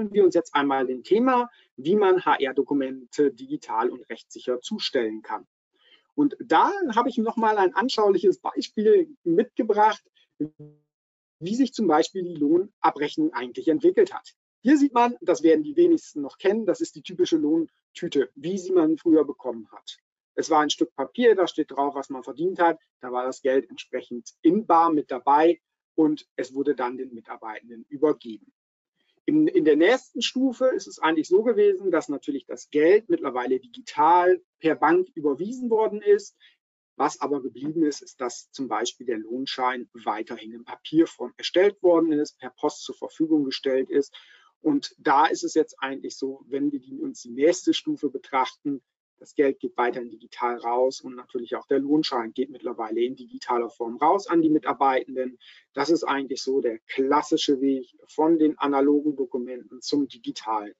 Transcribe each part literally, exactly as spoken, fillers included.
widmen wir uns jetzt einmal dem Thema, wie man H R-Dokumente digital und rechtssicher zustellen kann. Und da habe ich nochmal ein anschauliches Beispiel mitgebracht, wie sich zum Beispiel die Lohnabrechnung eigentlich entwickelt hat. Hier sieht man, das werden die wenigsten noch kennen, das ist die typische Lohntüte, wie sie man früher bekommen hat. Es war ein Stück Papier, da steht drauf, was man verdient hat, da war das Geld entsprechend in bar mit dabei und es wurde dann den Mitarbeitenden übergeben. In, in der nächsten Stufe ist es eigentlich so gewesen, dass natürlich das Geld mittlerweile digital per Bank überwiesen worden ist. Was aber geblieben ist, ist, dass zum Beispiel der Lohnschein weiterhin in Papierform erstellt worden ist, per Post zur Verfügung gestellt ist. Und da ist es jetzt eigentlich so, wenn wir uns die nächste Stufe betrachten, das Geld geht weiterhin digital raus und natürlich auch der Lohnschein geht mittlerweile in digitaler Form raus an die Mitarbeitenden. Das ist eigentlich so der klassische Weg von den analogen Dokumenten zum digitalen.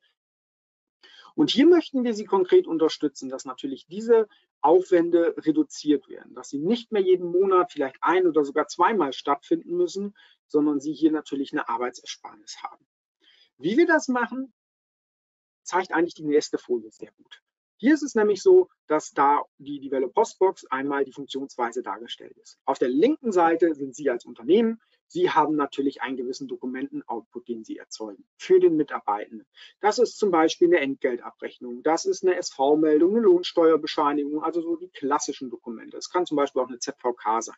Und hier möchten wir Sie konkret unterstützen, dass natürlich diese Aufwände reduziert werden, dass sie nicht mehr jeden Monat vielleicht ein oder sogar zweimal stattfinden müssen, sondern Sie hier natürlich eine Arbeitsersparnis haben. Wie wir das machen, zeigt eigentlich die nächste Folie sehr gut. Hier ist es nämlich so, dass da die Develop Postbox einmal die Funktionsweise dargestellt ist. Auf der linken Seite sind Sie als Unternehmen. Sie haben natürlich einen gewissen Dokumenten-Output, den Sie erzeugen für den Mitarbeitenden. Das ist zum Beispiel eine Entgeltabrechnung, das ist eine S V-Meldung, eine Lohnsteuerbescheinigung, also so die klassischen Dokumente. Es kann zum Beispiel auch eine Z V K sein.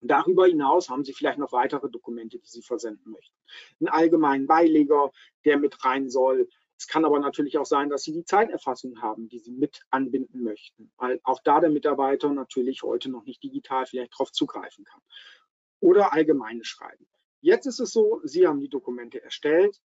Darüber hinaus haben Sie vielleicht noch weitere Dokumente, die Sie versenden möchten. Einen allgemeinen Beileger, der mit rein soll. Es kann aber natürlich auch sein, dass Sie die Zeiterfassung haben, die Sie mit anbinden möchten, weil auch da der Mitarbeiter natürlich heute noch nicht digital vielleicht darauf zugreifen kann. Oder allgemeine Schreiben. Jetzt ist es so, Sie haben die Dokumente erstellt,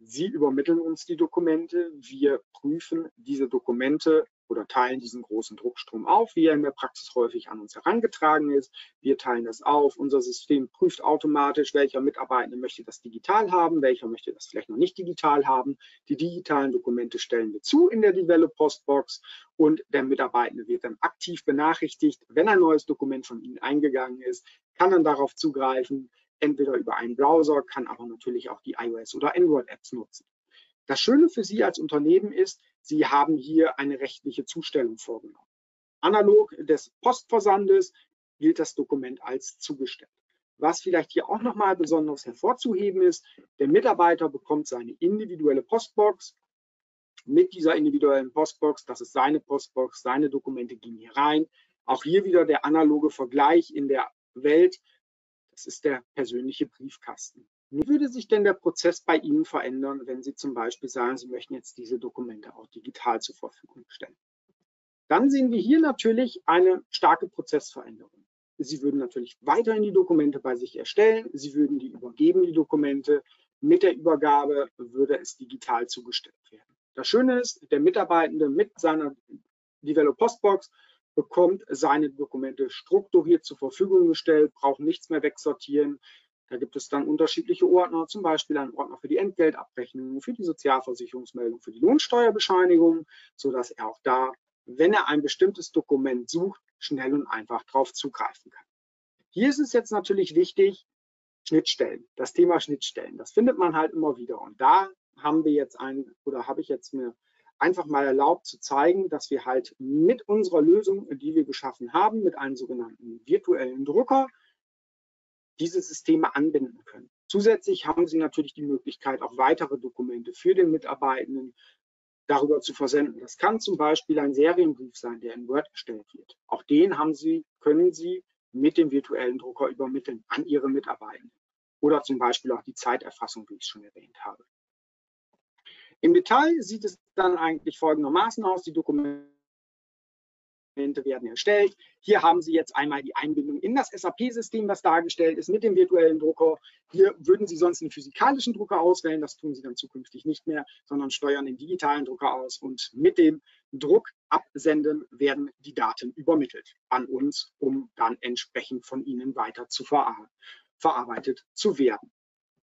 Sie übermitteln uns die Dokumente, wir prüfen diese Dokumente oder teilen diesen großen Druckstrom auf, wie er in der Praxis häufig an uns herangetragen ist. Wir teilen das auf, unser System prüft automatisch, welcher Mitarbeitende möchte das digital haben, welcher möchte das vielleicht noch nicht digital haben. Die digitalen Dokumente stellen wir zu in der Develop Postbox und der Mitarbeitende wird dann aktiv benachrichtigt, wenn ein neues Dokument von Ihnen eingegangen ist, kann dann darauf zugreifen, entweder über einen Browser, kann aber natürlich auch die iOS- oder Android-Apps nutzen. Das Schöne für Sie als Unternehmen ist, Sie haben hier eine rechtliche Zustellung vorgenommen. Analog des Postversandes gilt das Dokument als zugestellt. Was vielleicht hier auch nochmal besonders hervorzuheben ist, der Mitarbeiter bekommt seine individuelle Postbox. Mit dieser individuellen Postbox, das ist seine Postbox, seine Dokumente gehen hier rein. Auch hier wieder der analoge Vergleich in der Welt. Das ist der persönliche Briefkasten. Wie würde sich denn der Prozess bei Ihnen verändern, wenn Sie zum Beispiel sagen, Sie möchten jetzt diese Dokumente auch digital zur Verfügung stellen? Dann sehen wir hier natürlich eine starke Prozessveränderung. Sie würden natürlich weiterhin die Dokumente bei sich erstellen, Sie würden die übergeben, die Dokumente. Mit der Übergabe würde es digital zugestellt werden. Das Schöne ist, der Mitarbeitende mit seiner Develop Postbox bekommt seine Dokumente strukturiert zur Verfügung gestellt, braucht nichts mehr wegsortieren. Da gibt es dann unterschiedliche Ordner, zum Beispiel einen Ordner für die Entgeltabrechnung, für die Sozialversicherungsmeldung, für die Lohnsteuerbescheinigung, sodass er auch da, wenn er ein bestimmtes Dokument sucht, schnell und einfach darauf zugreifen kann. Hier ist es jetzt natürlich wichtig, Schnittstellen, das Thema Schnittstellen, das findet man halt immer wieder. Und da haben wir jetzt einen, oder habe ich jetzt mir einfach mal erlaubt zu zeigen, dass wir halt mit unserer Lösung, die wir geschaffen haben, mit einem sogenannten virtuellen Drucker, diese Systeme anbinden können. Zusätzlich haben Sie natürlich die Möglichkeit, auch weitere Dokumente für den Mitarbeitenden darüber zu versenden. Das kann zum Beispiel ein Serienbrief sein, der in Word erstellt wird. Auch den haben Sie, können Sie mit dem virtuellen Drucker übermitteln an Ihre Mitarbeitenden. Oder zum Beispiel auch die Zeiterfassung, wie ich schon erwähnt habe. Im Detail sieht es dann eigentlich folgendermaßen aus. Die Dokumente werden erstellt. Hier haben Sie jetzt einmal die Einbindung in das S A P-System, das dargestellt ist mit dem virtuellen Drucker. Hier würden Sie sonst einen physikalischen Drucker auswählen, das tun Sie dann zukünftig nicht mehr, sondern steuern den digitalen Drucker aus und mit dem Druck absenden werden die Daten übermittelt an uns, um dann entsprechend von Ihnen weiter zu verar- verarbeitet zu werden.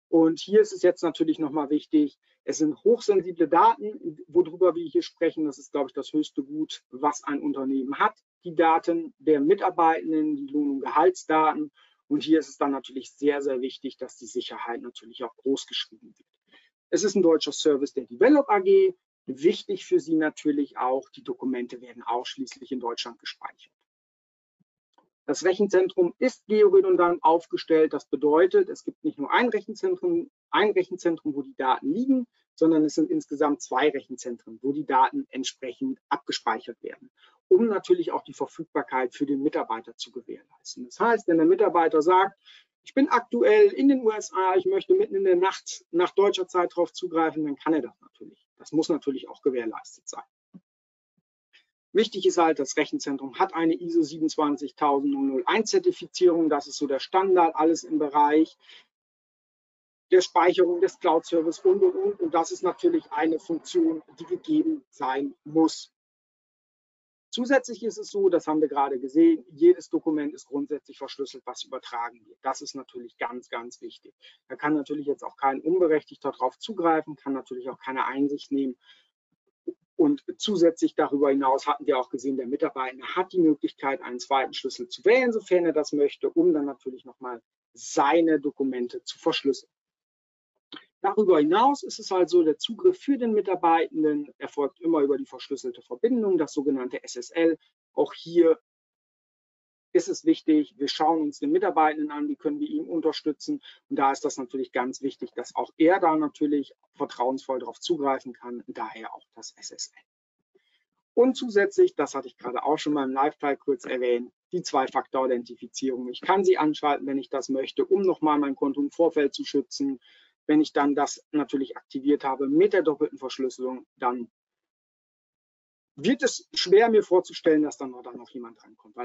Und hier ist es jetzt natürlich nochmal wichtig, es sind hochsensible Daten, worüber wir hier sprechen. Das ist, glaube ich, das höchste Gut, was ein Unternehmen hat. Die Daten der Mitarbeitenden, die Lohn- und Gehaltsdaten. Und hier ist es dann natürlich sehr, sehr wichtig, dass die Sicherheit natürlich auch groß geschrieben wird. Es ist ein deutscher Service der Develop A G. Wichtig für Sie natürlich auch, die Dokumente werden ausschließlich in Deutschland gespeichert. Das Rechenzentrum ist georedundant aufgestellt. Das bedeutet, es gibt nicht nur ein Rechenzentrum, ein Rechenzentrum, wo die Daten liegen, sondern es sind insgesamt zwei Rechenzentren, wo die Daten entsprechend abgespeichert werden, um natürlich auch die Verfügbarkeit für den Mitarbeiter zu gewährleisten. Das heißt, wenn der Mitarbeiter sagt, ich bin aktuell in den U S A, ich möchte mitten in der Nacht nach deutscher Zeit darauf zugreifen, dann kann er das natürlich. Das muss natürlich auch gewährleistet sein. Wichtig ist halt, das Rechenzentrum hat eine I S O siebenundzwanzigtausendeins Zertifizierung. Das ist so der Standard, alles im Bereich der Speicherung des Cloud-Service und, und, und. Und das ist natürlich eine Funktion, die gegeben sein muss. Zusätzlich ist es so, das haben wir gerade gesehen, jedes Dokument ist grundsätzlich verschlüsselt, was übertragen wird. Das ist natürlich ganz, ganz wichtig. Da kann natürlich jetzt auch kein Unberechtigter darauf zugreifen, kann natürlich auch keine Einsicht nehmen. Und zusätzlich darüber hinaus hatten wir auch gesehen, der Mitarbeiter hat die Möglichkeit, einen zweiten Schlüssel zu wählen, sofern er das möchte, um dann natürlich nochmal seine Dokumente zu verschlüsseln. Darüber hinaus ist es also, der Zugriff für den Mitarbeitenden erfolgt immer über die verschlüsselte Verbindung, das sogenannte S S L. Auch hier ist es wichtig, wir schauen uns den Mitarbeitenden an, wie können wir ihn unterstützen. Und da ist das natürlich ganz wichtig, dass auch er da natürlich vertrauensvoll darauf zugreifen kann, daher auch das S S L. Und zusätzlich, das hatte ich gerade auch schon mal im Live-Teil kurz erwähnt, die Zwei-Faktor-Authentifizierung. Ich kann sie anschalten, wenn ich das möchte, um nochmal mein Konto im Vorfeld zu schützen. Wenn ich dann das natürlich aktiviert habe mit der doppelten Verschlüsselung, dann wird es schwer, mir vorzustellen, dass dann noch, dann noch jemand drankommt. Weil